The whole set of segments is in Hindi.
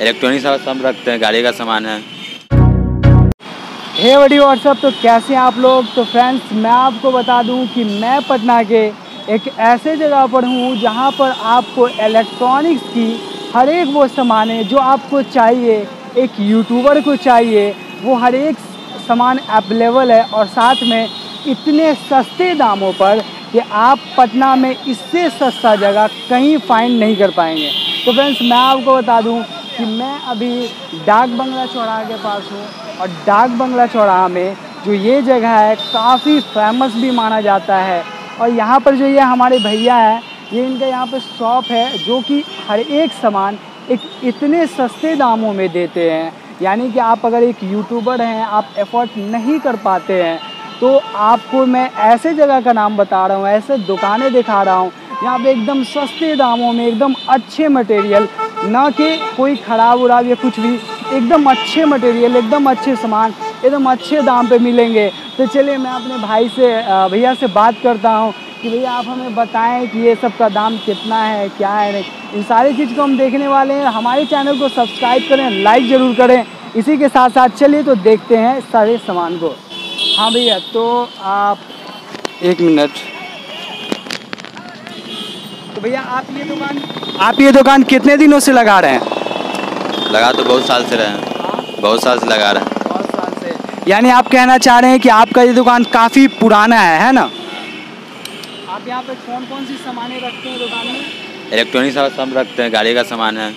इलेक्ट्रॉनिक सब रखते हैं, गाड़ी का सामान है। हे बड़ी व्हाट्सअप, तो कैसे हैं आप लोग। तो फ्रेंड्स, मैं आपको बता दूं कि मैं पटना के एक ऐसे जगह पर हूं जहां पर आपको इलेक्ट्रॉनिक्स की हर एक वो सामान है जो आपको चाहिए, एक यूट्यूबर को चाहिए, वो हर एक सामान अवेलेबल है और साथ में इतने सस्ते दामों पर कि आप पटना में इससे सस्ता जगह कहीं फाइंड नहीं कर पाएंगे। तो फ्रेंड्स, मैं आपको बता दूं कि मैं अभी डाक बंगला चौराहा के पास हूँ और डाक बंगला चौराहा में जो ये जगह है काफ़ी फेमस भी माना जाता है। और यहाँ पर जो ये हमारे भैया हैं, ये इनका यहाँ पर शॉप है जो कि हर एक सामान एक इतने सस्ते दामों में देते हैं, यानी कि आप अगर एक यूट्यूबर हैं, आप एफर्ट नहीं कर पाते हैं, तो आपको मैं ऐसे जगह का नाम बता रहा हूँ, ऐसे दुकानें दिखा रहा हूँ यहाँ पे एकदम सस्ते दामों में एकदम अच्छे मटेरियल, ना कि कोई ख़राब उराब या कुछ भी, एकदम अच्छे मटेरियल, एकदम अच्छे सामान, एकदम अच्छे दाम पे मिलेंगे। तो चलिए मैं अपने भैया से बात करता हूँ कि भैया आप हमें बताएं कि ये सब का दाम कितना है, क्या है। इन सारी चीज़ को हम देखने वाले हैं। हमारे चैनल को सब्सक्राइब करें, लाइक ज़रूर करें। इसी के साथ साथ चलिए तो देखते हैं सारे सामान को। हाँ भैया, तो आप एक मिनट, तो भैया आप ये दुकान कितने दिनों से लगा रहे हैं? लगा तो बहुत साल से रहे हैं, बहुत साल से लगा रहे हैं, बहुत साल से। यानी आप कहना चाह रहे हैं कि आपका ये दुकान काफ़ी पुराना है ना? आप यहाँ पे कौन कौन सी सामान रखते हैं दुकान में? इलेक्ट्रॉनिक सब रखते हैं, गाड़ी का सामान है,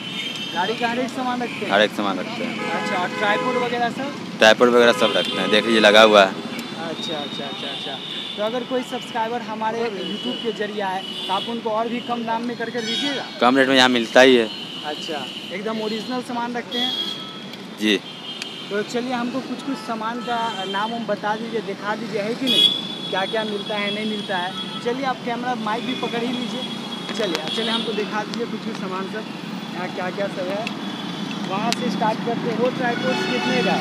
गाड़ी का हर एक सामान रखते हैं, हर एक सामान रखते हैं। अच्छा, और ट्राईपोड वगैरह सब? ट्राईपोड वगैरह सब रखते हैं, देख लीजिए लगा हुआ है। अच्छा अच्छा अच्छा अच्छा। तो अगर कोई सब्सक्राइबर हमारे यूट्यूब के जरिए है तो आप उनको और भी कम दाम में करके दीजिएगा? कम रेट में यहाँ मिलता ही है। अच्छा, एकदम ओरिजिनल सामान रखते हैं जी। तो चलिए हमको कुछ कुछ सामान का नाम हम बता दीजिए, दिखा दीजिए, है कि नहीं, क्या क्या मिलता है, नहीं मिलता है। चलिए आप कैमरा माइक भी पकड़ ही लीजिए। चलिए हमको दिखा दीजिए कुछ कुछ सामान सब, यहाँ क्या क्या सब है। वहाँ से स्टार्ट करते हैं। वो ट्राइपोड कितने का?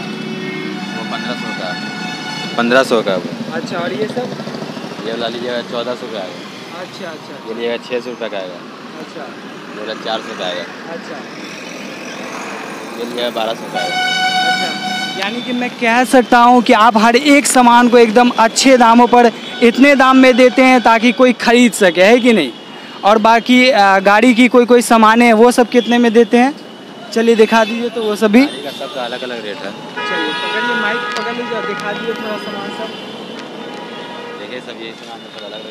वो 1500 का, 1500 का वो। अच्छा, और ये सब? ये वाला लीजिएगा 1400 का आएगा। अच्छा अच्छा। ये लीजिएगा 600 रुपये का आएगा। अच्छा। ये वाला 400 का आएगा। अच्छा। ये लीजिएगा 1200 का आएगा। अच्छा, यानी कि मैं कह सकता हूँ कि आप हर एक सामान को एकदम अच्छे दामों पर इतने दाम में देते हैं ताकि कोई खरीद सके, है कि नहीं। और बाकी गाड़ी की कोई सामान है, वो सब कितने में देते हैं? चलिए दिखा दीजिए। तो वो सभी गाड़ी का सब का अलग अलग रेट है। चलिए पकड़िए माइक, पकड़ लीजिए और दिखा दीजिए थोड़ा सामान सब। देखिए सब यही सामान सब अलग रेट,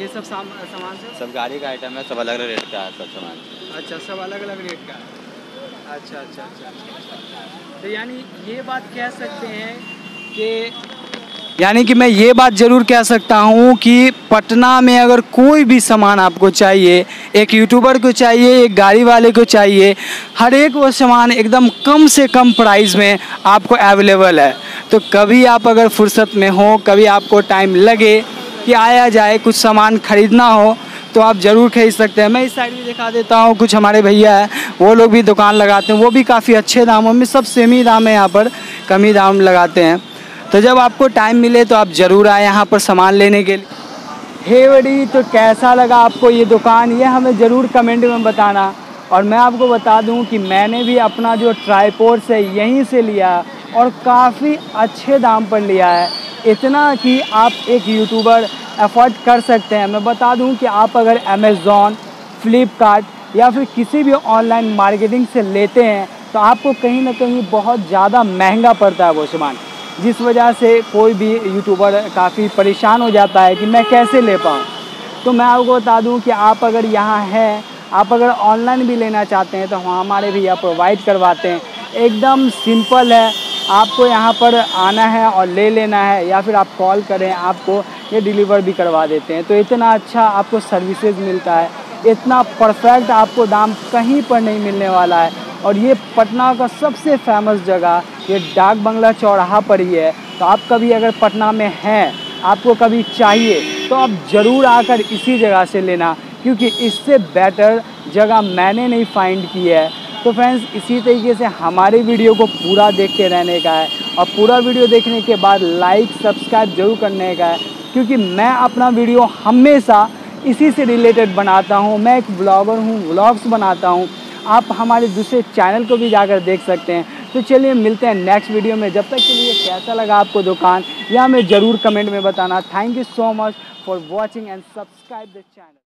ये सब सामान सब गाड़ी का आइटम है, सब अलग अलग रेट का है सब सामान। अच्छा, सब अलग अलग रेट का। अच्छा अच्छा अच्छा। तो यानी ये बात कह सकते हैं कि मैं ये बात ज़रूर कह सकता हूँ कि पटना में अगर कोई भी सामान आपको चाहिए, एक यूट्यूबर को चाहिए, एक गाड़ी वाले को चाहिए, हर एक वो सामान एकदम कम से कम प्राइस में आपको अवेलेबल है। तो कभी आप अगर फुर्सत में हो, कभी आपको टाइम लगे कि आया जाए, कुछ सामान ख़रीदना हो, तो आप ज़रूर खरीद सकते हैं। मैं इस साइड भी दिखा देता हूँ, कुछ हमारे भैया है, वो लोग भी दुकान लगाते हैं, वो भी काफ़ी अच्छे दामों में, सब सेम ही दाम है यहाँ पर, कम ही दाम लगाते हैं। तो जब आपको टाइम मिले तो आप ज़रूर आए यहाँ पर सामान लेने के लिए। हे बड़ी, तो कैसा लगा आपको ये दुकान, ये हमें ज़रूर कमेंट में बताना। और मैं आपको बता दूं कि मैंने भी अपना जो ट्राईपोड है यहीं से लिया और काफ़ी अच्छे दाम पर लिया है, इतना कि आप एक यूट्यूबर अफोर्ड कर सकते हैं। मैं बता दूं कि आप अगर अमेज़ॉन, फ्लिपकार्ट या फिर किसी भी ऑनलाइन मार्केटिंग से लेते हैं तो आपको कहीं ना कहीं बहुत ज़्यादा महंगा पड़ता है वो सामान, जिस वजह से कोई भी यूट्यूबर काफ़ी परेशान हो जाता है कि मैं कैसे ले पाऊँ। तो मैं आपको बता दूं कि आप अगर यहाँ हैं, आप अगर ऑनलाइन भी लेना चाहते हैं तो हमारे भैया प्रोवाइड करवाते हैं। एकदम सिंपल है, आपको यहाँ पर आना है और ले लेना है, या फिर आप कॉल करें, आपको ये डिलीवर भी करवा देते हैं। तो इतना अच्छा आपको सर्विसेज मिलता है, इतना परफेक्ट आपको दाम कहीं पर नहीं मिलने वाला है। और ये पटना का सबसे फेमस जगह ये डाक बंगला चौराहा पर ही है। तो आप कभी अगर पटना में हैं, आपको कभी चाहिए, तो आप ज़रूर आकर इसी जगह से लेना, क्योंकि इससे बेटर जगह मैंने नहीं फाइंड की है। तो फ्रेंड्स, इसी तरीके से हमारे वीडियो को पूरा देखते रहने का है और पूरा वीडियो देखने के बाद लाइक सब्सक्राइब ज़रूर करने का है, क्योंकि मैं अपना वीडियो हमेशा इसी से रिलेटेड बनाता हूँ। मैं एक ब्लॉगर हूँ, व्लॉग्स बनाता हूँ। आप हमारे दूसरे चैनल को भी जाकर देख सकते हैं। तो चलिए मिलते हैं नेक्स्ट वीडियो में। जब तक के लिए कैसा लगा आपको दुकान, या हमें ज़रूर कमेंट में बताना। Thank you so much for watching and subscribe this channel.